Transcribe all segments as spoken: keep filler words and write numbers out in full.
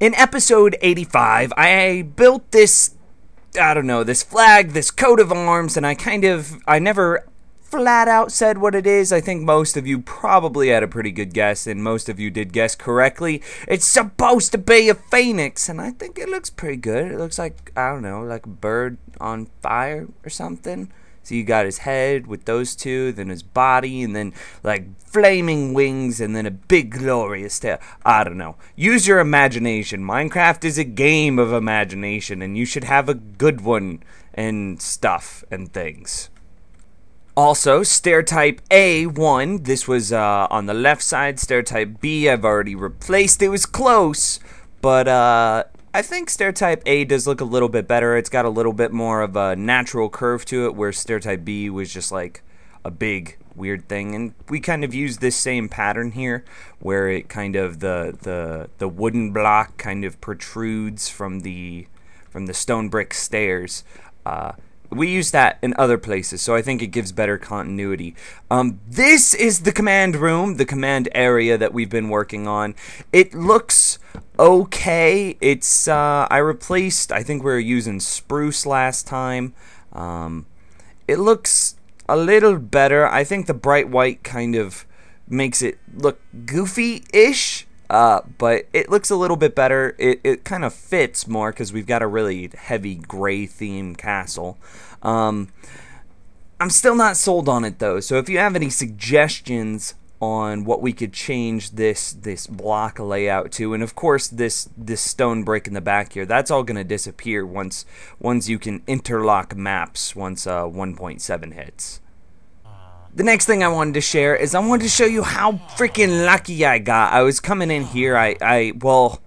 In episode eighty-five, I built this, I don't know, this flag, this coat of arms, and I kind of, I never flat out said what it is. I think most of you probably had a pretty good guess, and most of you did guess correctly. It's supposed to be a phoenix, and I think it looks pretty good. It looks like, I don't know, like a bird on fire or something. So you got his head with those two, then his body, and then like flaming wings, and then a big glorious tail. I don't know. Use your imagination. Minecraft is a game of imagination, and you should have a good one and stuff and things. Also, stair type A one, this was uh, on the left side. Stair type B, I've already replaced. It was close, but uh... I think stair type A does look a little bit better. It's got a little bit more of a natural curve to it, where stair type B was just like a big weird thing. And we kind of use this same pattern here, where it kind of the the the wooden block kind of protrudes from the from the stone brick stairs. Uh, we use that in other places, so I think it gives better continuity. Um, this is the command room, the command area that we've been working on. It looks okay. It's uh, I replaced, I think we were using spruce last time. Um, it looks a little better. I think the bright white kind of makes it look goofy-ish. Uh, but it looks a little bit better. It, it kind of fits more because we've got a really heavy gray themed castle. Um, I'm still not sold on it though. So if you have any suggestions on what we could change this this block layout to, and of course this this stone brick in the back here, that's all going to disappear once once you can interlock maps once uh, one point seven hits. The next thing I wanted to share is I wanted to show you how freaking lucky I got. I was coming in here, I, I, well,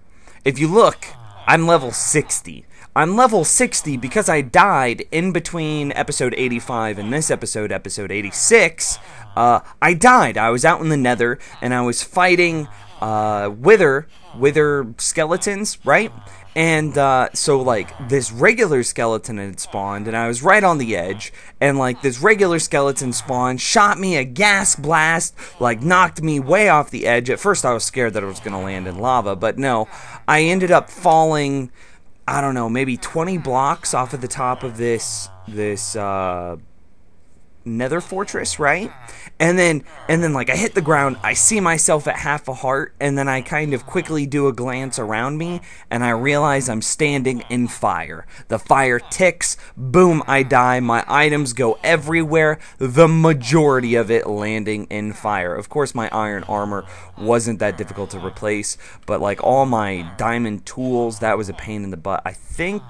if you look, I'm level sixty. I'm level sixty because I died in between episode eighty-five and this episode, episode eighty-six. Uh, I died. I was out in the Nether, and I was fighting uh, Wither, Wither skeletons, right? And uh, so like this regular skeleton had spawned, and I was right on the edge, and like this regular skeleton spawned, shot me a gas blast, like knocked me way off the edge. At first I was scared that I was gonna land in lava, but no, I ended up falling, I don't know, maybe twenty blocks off of the top of this this uh, Nether fortress, right? And then and then like I hit the ground, I see myself at half a heart, and then I kind of quickly do a glance around me, and I realize I'm standing in fire. The fire ticks, boom, I die, my items go everywhere, the majority of it landing in fire. Of course my iron armor wasn't that difficult to replace, but like all my diamond tools, that was a pain in the butt. I think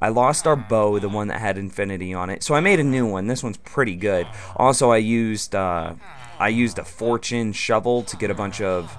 I lost our bow, the one that had infinity on it, so I made a new one. This one's pretty good. Also, I used uh, I used a fortune shovel to get a bunch of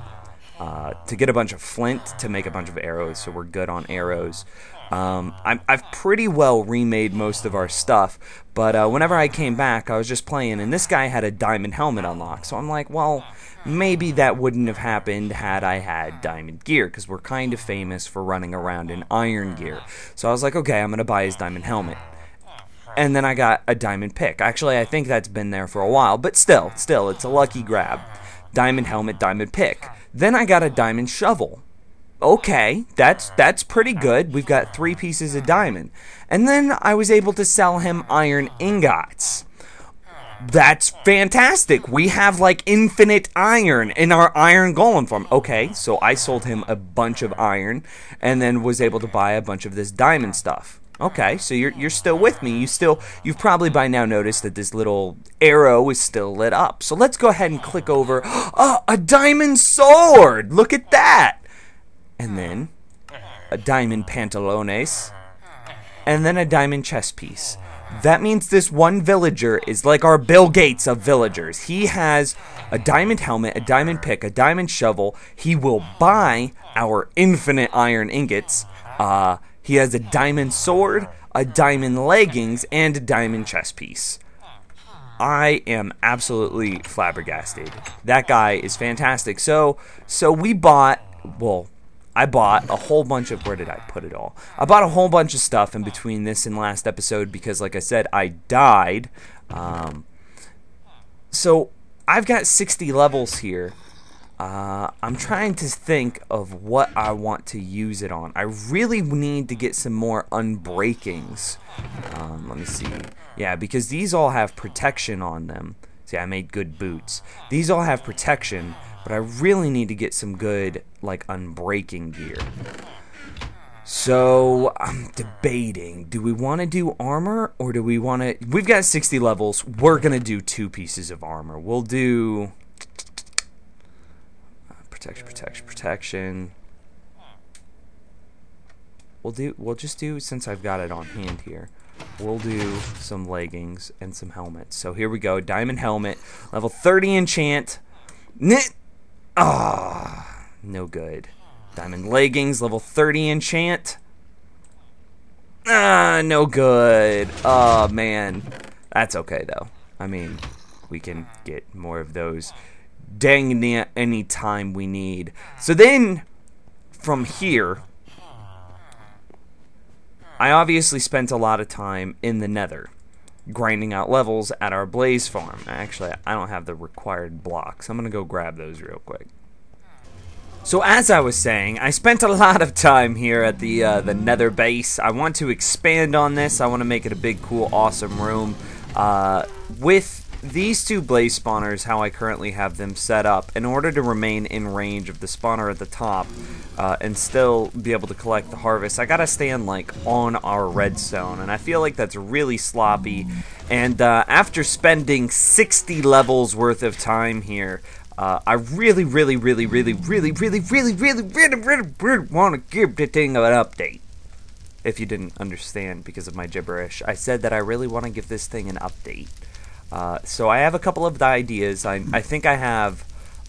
uh, to get a bunch of flint to make a bunch of arrows. So we're good on arrows. Um, I'm, I've pretty well remade most of our stuff, but uh, whenever I came back, I was just playing, and this guy had a diamond helmet unlocked. So I'm like, well, maybe that wouldn't have happened had I had diamond gear, because we're kind of famous for running around in iron gear. So I was like, okay, I'm going to buy his diamond helmet. And then I got a diamond pick. Actually, I think that's been there for a while, but still, still, it's a lucky grab. Diamond helmet, diamond pick. Then I got a diamond shovel. Okay, that's that's pretty good. We've got three pieces of diamond. And then I was able to sell him iron ingots. That's fantastic. We have like infinite iron in our iron golem farm. Okay, so I sold him a bunch of iron and then was able to buy a bunch of this diamond stuff. Okay, so you're you're still with me. You still you've probably by now noticed that this little arrow is still lit up. So let's go ahead and click over. Oh, a diamond sword. Look at that. And then a diamond pantalones, and then a diamond chest piece. That means this one villager is like our Bill Gates of villagers. He has a diamond helmet, a diamond pick, a diamond shovel. He will buy our infinite iron ingots. Uh, he has a diamond sword, a diamond leggings, and a diamond chest piece. I am absolutely flabbergasted. That guy is fantastic. So, so we bought, well, I bought a whole bunch of, where did I put it all? I bought a whole bunch of stuff in between this and last episode because, like I said, I died. Um, so I've got sixty levels here. Uh, I'm trying to think of what I want to use it on. I really need to get some more unbreakings. Um, let me see. Yeah, because these all have protection on them. See, I made good boots. These all have protection, but I really need to get some good, like, unbreaking gear. So, I'm debating. Do we want to do armor, or do we want to... We've got sixty levels. We're going to do two pieces of armor. We'll do... Protection, protection, protection. We'll do... We'll just do, since I've got it on hand here, we'll do some leggings and some helmets. So, here we go. Diamond helmet. Level thirty enchant. Ah, oh, no good. Diamond leggings, level thirty enchant. Ah, no good. Oh, man. That's okay, though. I mean, we can get more of those dang near any time we need. So then, from here, I obviously spent a lot of time in the Nether, grinding out levels at our blaze farm. Actually, I don't have the required blocks. I'm going to go grab those real quick. So as I was saying, I spent a lot of time here at the uh, the Nether base. I want to expand on this. I want to make it a big, cool, awesome room. Uh, with these two blaze spawners, how I currently have them set up, in order to remain in range of the spawner at the top uh, and still be able to collect the harvest, I gotta stand like on our redstone, and I feel like that's really sloppy. And uh, after spending sixty levels worth of time here, Uh, I really, really, really, really, really, really, really, really, really, really, really want to give the thing an update. If you didn't understand because of my gibberish, I said that I really want to give this thing an update. Uh, so I have a couple of ideas. I, I think I have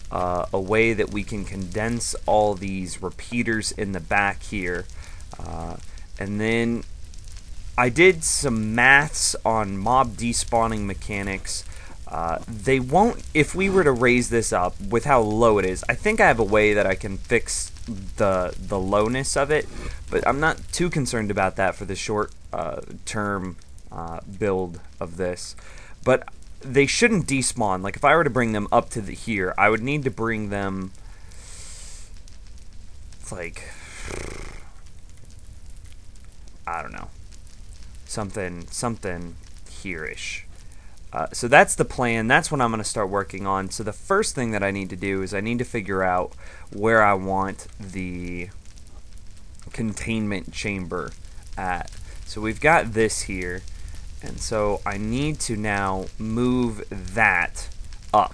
uh, a way that we can condense all these repeaters in the back here. Uh, and then I did some maths on mob despawning mechanics. Uh, they won't, if we were to raise this up with how low it is, I think I have a way that I can fix the the lowness of it, but I'm not too concerned about that for the short uh, term uh, build of this. But they shouldn't despawn. Like, if I were to bring them up to the here, I would need to bring them, it's like, I don't know, something, something here-ish. Uh, so that's the plan. That's what I'm going to start working on. So the first thing that I need to do is I need to figure out where I want the containment chamber at. So we've got this here, and so I need to now move that up.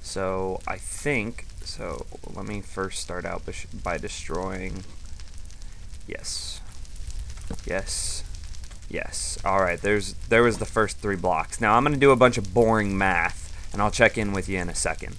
So I think, so let me first start out by destroying, yes, yes, yes. Alright, there's there was the first three blocks. Now I'm going to do a bunch of boring math, and I'll check in with you in a second.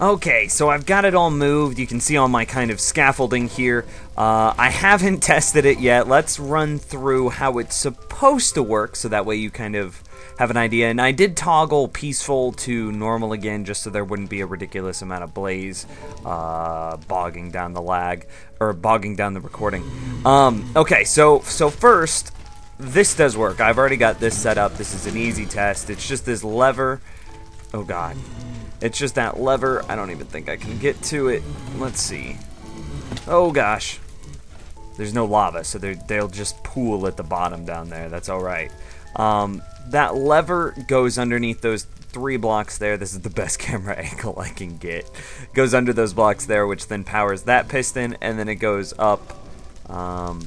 Okay, so I've got it all moved. You can see all my kind of scaffolding here. Uh, I haven't tested it yet. Let's run through how it's supposed to work, so that way you kind of have an idea. And I did toggle peaceful to normal again, just so there wouldn't be a ridiculous amount of blaze uh, bogging down the lag, or bogging down the recording. Um, okay, so so first, this does work. I've already got this set up. This is an easy test. It's just this lever. Oh god, it's just that lever. I don't even think I can get to it. Let's see. Oh gosh, there's no lava, so they'll just pool at the bottom down there. That's all right. Um, that lever goes underneath those three blocks there. This is the best camera angle I can get. It goes under those blocks there, which then powers that piston, and then it goes up. Um,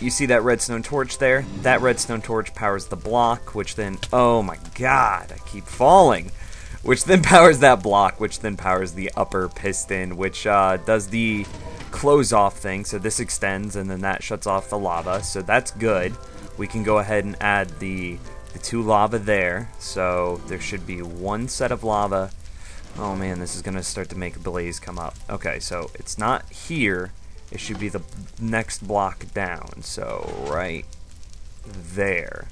you see that redstone torch there? That redstone torch powers the block, which then, oh my god, I keep falling, which then powers that block, which then powers the upper piston, which uh, does the close off thing. So this extends, and then that shuts off the lava, so that's good. We can go ahead and add the, the two lava there, so there should be one set of lava. Oh man, this is going to start to make a blaze come up. Okay, so it's not here. It should be the next block down, so right there.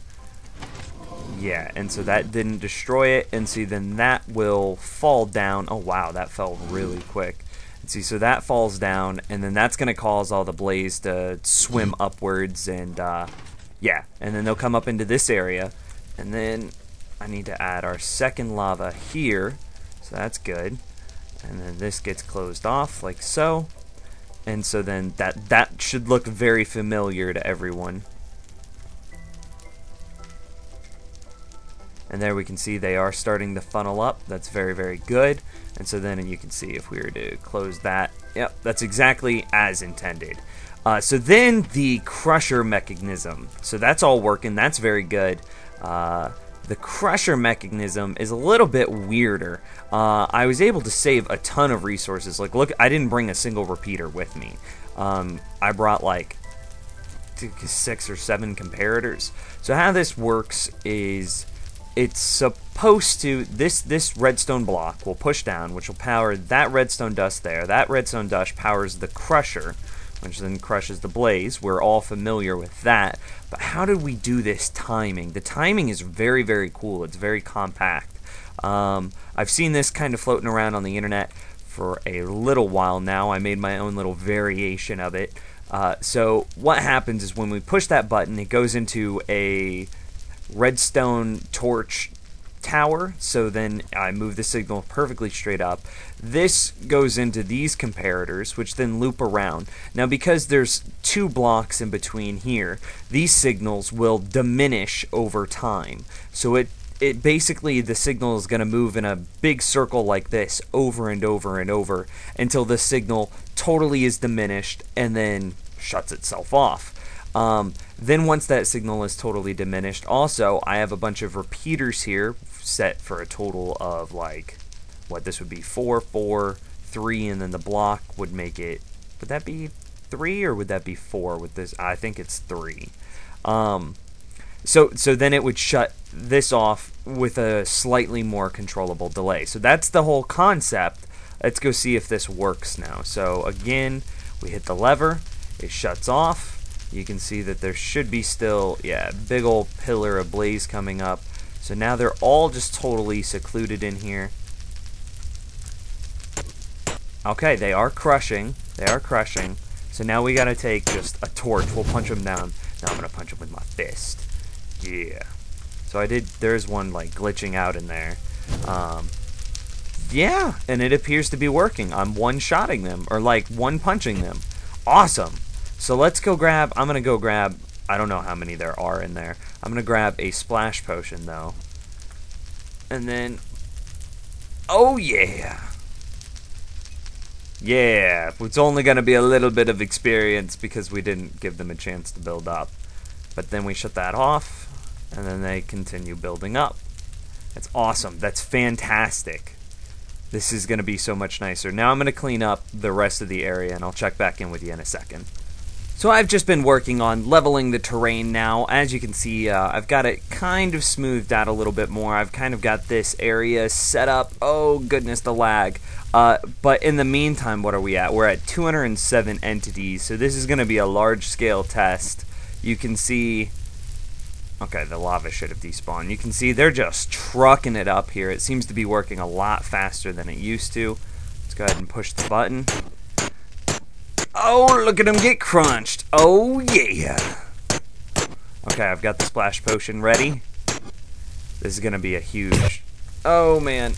Yeah, and so that didn't destroy it, and see, then that will fall down. Oh wow, that fell really quick. See, so that falls down, and then that's going to cause all the blaze to swim upwards, and uh, yeah, and then they'll come up into this area, and then I need to add our second lava here, so that's good. and then this gets closed off like so, and so then that that should look very familiar to everyone. And there we can see they are starting to funnel up. That's very, very good. And so then you can see if we were to close that, yep, that's exactly as intended. Uh, so then the crusher mechanism. So that's all working. That's very good. Uh, the crusher mechanism is a little bit weirder. Uh, I was able to save a ton of resources. Like, look, I didn't bring a single repeater with me. Um, I brought like six or seven comparators. So how this works is, it's supposed to, this this redstone block will push down, which will power that redstone dust there. That redstone dust powers the crusher, which then crushes the blaze. We're all familiar with that. But how did we do this timing? The timing is very, very cool. It's very compact. Um, I've seen this kind of floating around on the internet for a little while now. I made my own little variation of it. Uh, so what happens is when we push that button, it goes into a redstone torch tower, so then I move the signal perfectly straight up. This goes into these comparators, which then loop around. Now, because there's two blocks in between here, these signals will diminish over time. So it it basically, the signal is going to move in a big circle like this over and over and over until the signal totally is diminished and then shuts itself off. Um, then once that signal is totally diminished, also I have a bunch of repeaters here set for a total of like, what this would be, four, four, three, and then the block would make it, would that be three or would that be four with this? I think it's three. Um, so, so then it would shut this off with a slightly more controllable delay. So that's the whole concept. Let's go see if this works now. So again, we hit the lever, it shuts off. You can see that there should be still, yeah, big old pillar of blaze coming up. So now they're all just totally secluded in here. Okay, they are crushing. They are crushing. So now we gotta take just a torch. We'll punch them down. Now I'm gonna punch them with my fist. Yeah. So I did, there's one like glitching out in there. Um, yeah, and it appears to be working. I'm one-shotting them, or like one-punching them. Awesome. So let's go grab, I'm going to go grab, I don't know how many there are in there. I'm going to grab a splash potion, though. And then, oh yeah! Yeah, it's only going to be a little bit of experience because we didn't give them a chance to build up. But then we shut that off, and then they continue building up. That's awesome, that's fantastic. This is going to be so much nicer. Now I'm going to clean up the rest of the area, and I'll check back in with you in a second. So I've just been working on leveling the terrain now. As you can see, uh, I've got it kind of smoothed out a little bit more. I've kind of got this area set up. Oh, goodness, the lag. Uh, but in the meantime, what are we at? We're at two hundred seven entities, so this is going to be a large-scale test. You can see... Okay, the lava should have despawned. You can see they're just trucking it up here. It seems to be working a lot faster than it used to. Let's go ahead and push the button. Oh, look at him get crunched. Oh, yeah. Okay, I've got the splash potion ready. This is going to be a huge... Oh, man.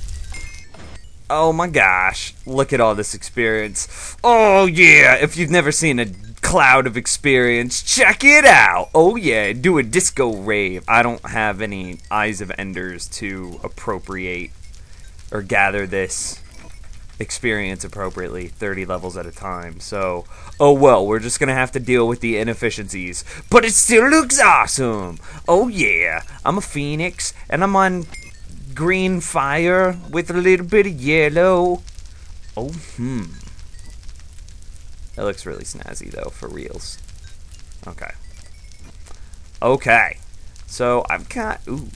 Oh, my gosh. Look at all this experience. Oh, yeah. If you've never seen a cloud of experience, check it out. Oh, yeah. Do a disco rave. I don't have any Eyes of Enders to appropriate or gather this experience appropriately, thirty levels at a time, so oh well, we're just gonna have to deal with the inefficiencies, but it still looks awesome. Oh yeah, I'm a phoenix and I'm on green fire with a little bit of yellow. Oh, hmm, that looks really snazzy though, for reals. Okay, okay, so I've got, ooh,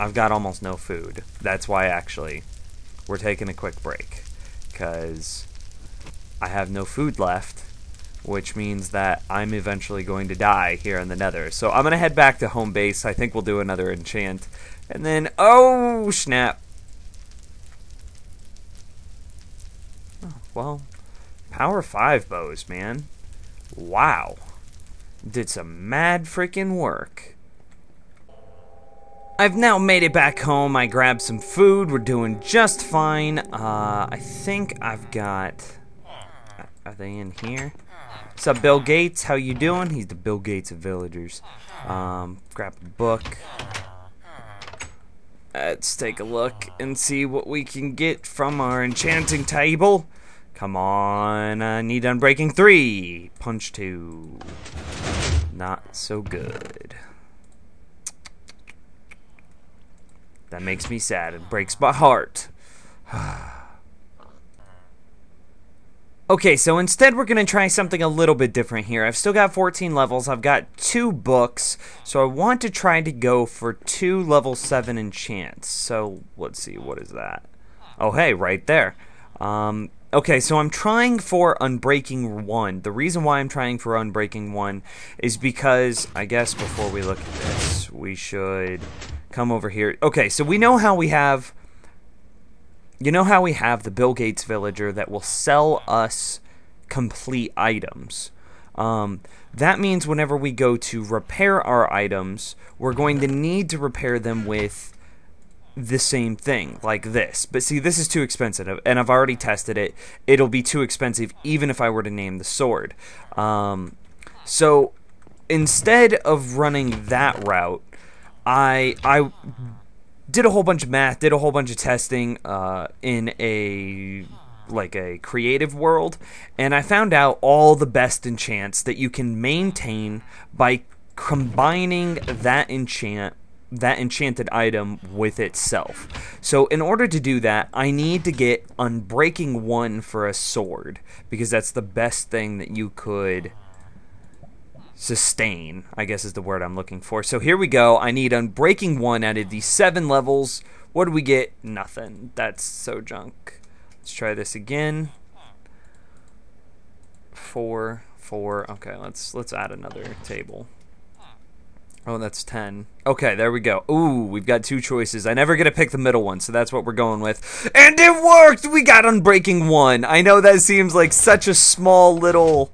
I've got almost no food. That's why actually we're taking a quick break, because I have no food left, which means that I'm eventually going to die here in the Nether. So I'm going to head back to home base. I think we'll do another enchant. And then, oh, snap. Oh, well, power five bows, man. Wow. Did some mad freaking work. I've now made it back home. I grabbed some food. We're doing just fine. Uh, I think I've got... Are they in here? What's up, Bill Gates? How you doing? He's the Bill Gates of villagers. Um, grab a book. Let's take a look and see what we can get from our enchanting table. Come on. I need Unbreaking three. Punch two. Not so good. That makes me sad. It breaks my heart. Okay, so instead we're going to try something a little bit different here. I've still got fourteen levels. I've got two books. So I want to try to go for two level seven enchants. So let's see. What is that? Oh, hey, right there. Um... Okay, so I'm trying for Unbreaking one. The reason why I'm trying for Unbreaking one is because, I guess before we look at this, we should come over here. Okay, so we know how we have, you know how we have the Bill Gates villager that will sell us complete items. Um, that means whenever we go to repair our items, we're going to need to repair them with the same thing like this, but see, this is too expensive, and I've already tested it. It'll be too expensive even if I were to name the sword. Um, so instead of running that route, I I did a whole bunch of math, did a whole bunch of testing uh, in a like a creative world, and I found out all the best enchants that you can maintain by combining that enchant that enchanted item with itself. So in order to do that, I need to get Unbreaking one for a sword, because that's the best thing that you could sustain, I guess is the word I'm looking for. So here we go. I need Unbreaking one out of these seven levels. What do we get? Nothing. That's so junk. Let's try this again. Four, four. Okay, let's let's add another table. Oh, that's ten. Okay, there we go. Ooh, we've got two choices. I never get to pick the middle one, so that's what we're going with. And it worked! We got Unbreaking one. I know that seems like such a small little...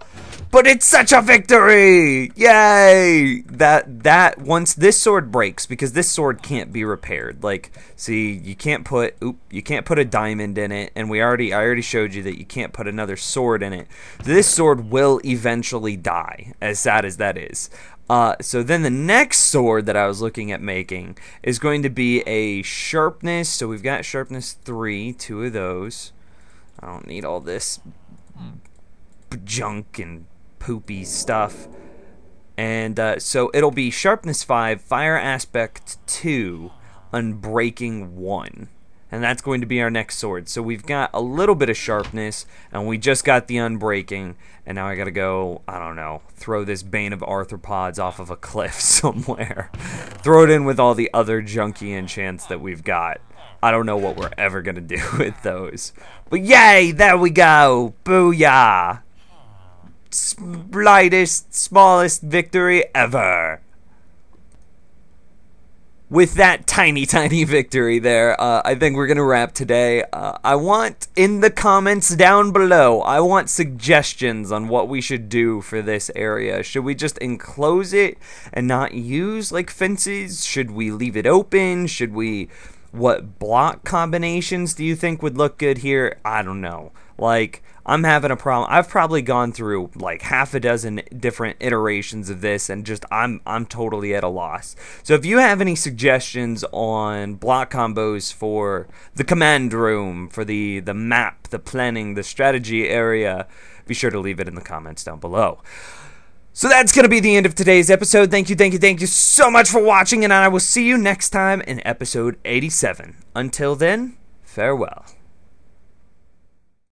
but it's such a victory! Yay! That, that, once this sword breaks, because this sword can't be repaired. Like, see, you can't put, oop, you can't put a diamond in it, and we already, I already showed you that you can't put another sword in it. This sword will eventually die, as sad as that is. Uh, so then the next sword that I was looking at making is going to be a sharpness, so we've got sharpness three, two of those. I don't need all this junk and poopy stuff. And uh, so it'll be sharpness five, fire aspect two, Unbreaking one. And that's going to be our next sword. So we've got a little bit of sharpness, and we just got the Unbreaking, and now I gotta go, I don't know, throw this Bane of Arthropods off of a cliff somewhere. Throw it in with all the other junky enchants that we've got. I don't know what we're ever gonna do with those. But yay, there we go! Booyah! Slightest, smallest victory ever! With that tiny, tiny victory there, uh, I think we're going to wrap today. Uh, I want, in the comments down below, I want suggestions on what we should do for this area. Should we just enclose it and not use, like, fences? Should we leave it open? Should we... what block combinations do you think would look good here? I don't know. Like, I'm having a problem. I've probably gone through like half a dozen different iterations of this, and just I'm I'm totally at a loss. So if you have any suggestions on block combos for the command room, for the the map, the planning, the strategy area, be sure to leave it in the comments down below. So that's going to be the end of today's episode. Thank you, thank you, thank you so much for watching, and I will see you next time in episode eighty-seven. Until then, farewell.